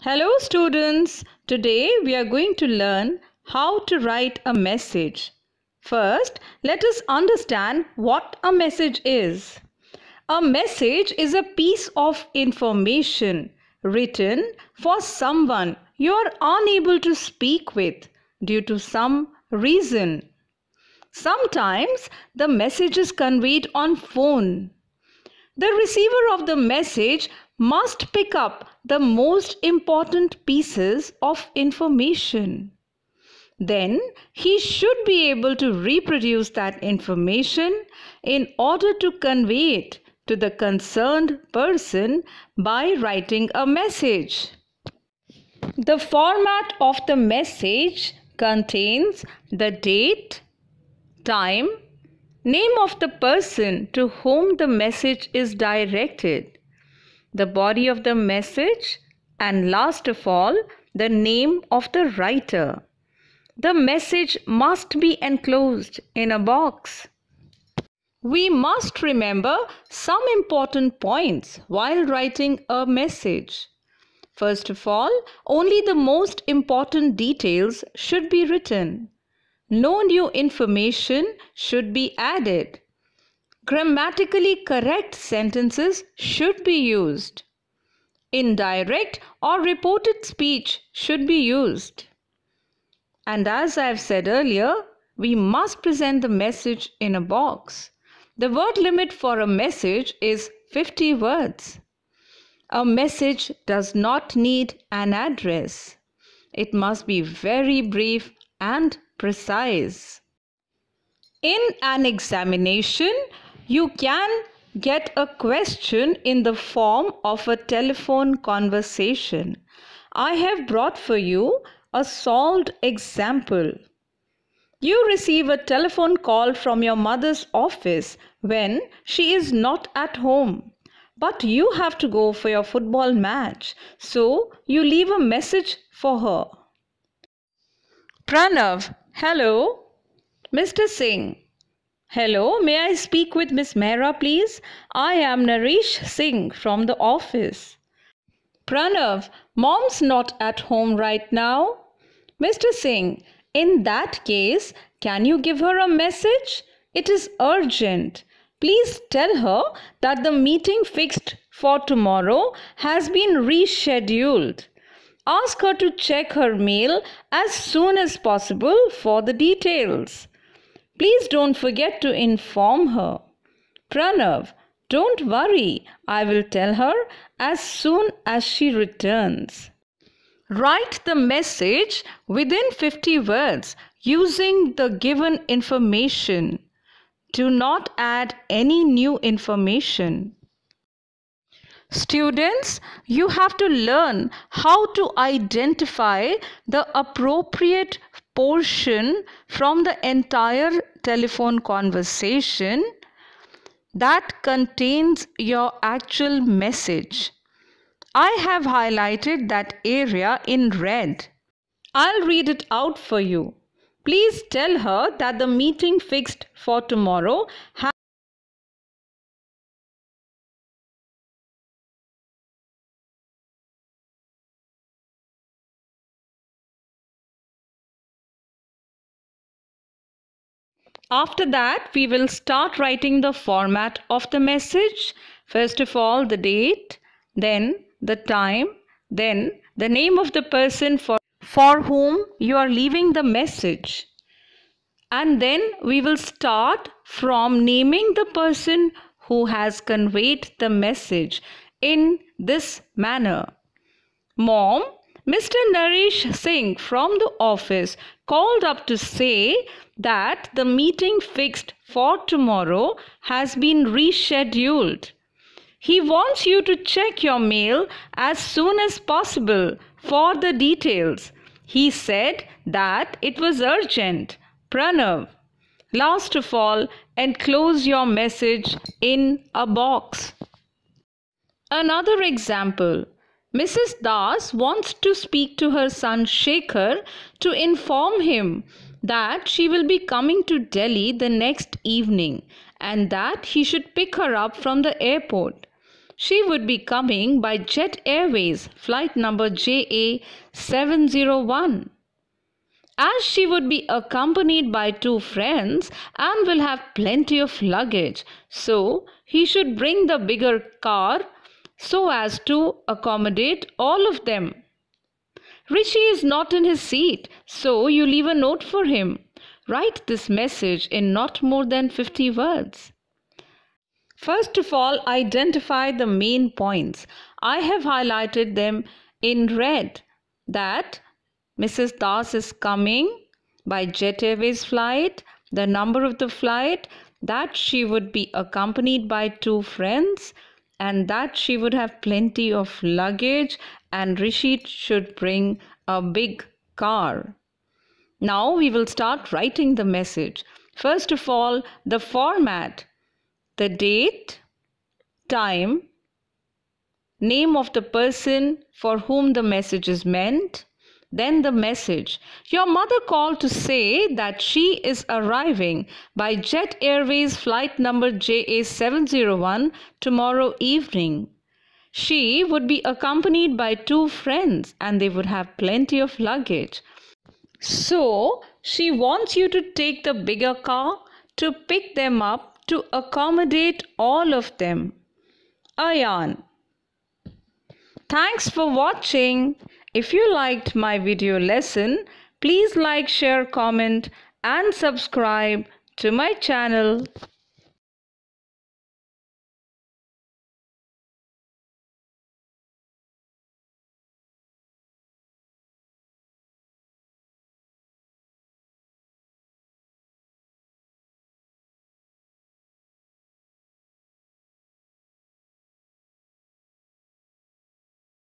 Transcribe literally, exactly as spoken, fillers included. Hello students, today we are going to learn how to write a message. First, let us understand what a message is. A message is a piece of information written for someone you are unable to speak with due to some reason. Sometimes the message is conveyed on phone. The receiver of the message must pick up the most important pieces of information. Then he should be able to reproduce that information in order to convey it to the concerned person by writing a message. The format of the message contains the date, time, name of the person to whom the message is directed, the body of the message, and last of all, the name of the writer. The message must be enclosed in a box. We must remember some important points while writing a message. First of all, only the most important details should be written. No new information should be added. Grammatically correct sentences should be used. Indirect or reported speech should be used. And as I have said earlier, we must present the message in a box. The word limit for a message is fifty words. A message does not need an address. It must be very brief and precise. In an examination, you can get a question in the form of a telephone conversation. I have brought for you a solved example. You receive a telephone call from your mother's office when she is not at home, but you have to go for your football match, so you leave a message for her. Pranav, hello. Mister Singh, hello. May I speak with Miss Mehra, please? I am Nareesh Singh from the office. Pranav, mom's not at home right now. Mister Singh, in that case, can you give her a message? It is urgent. Please tell her that the meeting fixed for tomorrow has been rescheduled. Ask her to check her mail as soon as possible for the details. Please don't forget to inform her. Pranav, don't worry. I will tell her as soon as she returns. Write the message within fifty words using the given information. Do not add any new information. Students, you have to learn how to identify the appropriate portion from the entire telephone conversation that contains your actual message. I have highlighted that area in red. I'll read it out for you. Please tell her that the meeting fixed for tomorrow has After that, we will start writing the format of the message. First of all, the date, then the time, then the name of the person for, for whom you are leaving the message. And then we will start from naming the person who has conveyed the message in this manner. Mom, Mister Nareesh Singh from the office called up to say that the meeting fixed for tomorrow has been rescheduled. He wants you to check your mail as soon as possible for the details. He said that it was urgent. Pranav, last of all, enclose your message in a box. Another example. Missus Das wants to speak to her son Shekhar to inform him that she will be coming to Delhi the next evening and that he should pick her up from the airport. She would be coming by Jet Airways, flight number J A seven oh one. As she would be accompanied by two friends and will have plenty of luggage, so he should bring the bigger car so as to accommodate all of them. Rishi is not in his seat, so you leave a note for him. Write this message in not more than fifty words. First of all, identify the main points. I have highlighted them in red, that Missus Das is coming by Jet Airways flight, the number of the flight, that she would be accompanied by two friends, and that she would have plenty of luggage, and Rishi should bring a big car. Now we will start writing the message. First of all, the format, the date, time, name of the person for whom the message is meant. Then the message. Your mother called to say that she is arriving by Jet Airways flight number J A seven oh one tomorrow evening. She would be accompanied by two friends and they would have plenty of luggage. So, she wants you to take the bigger car to pick them up to accommodate all of them. Ayan. Thanks for watching. If you liked my video lesson, please like, share, comment, and subscribe to my channel.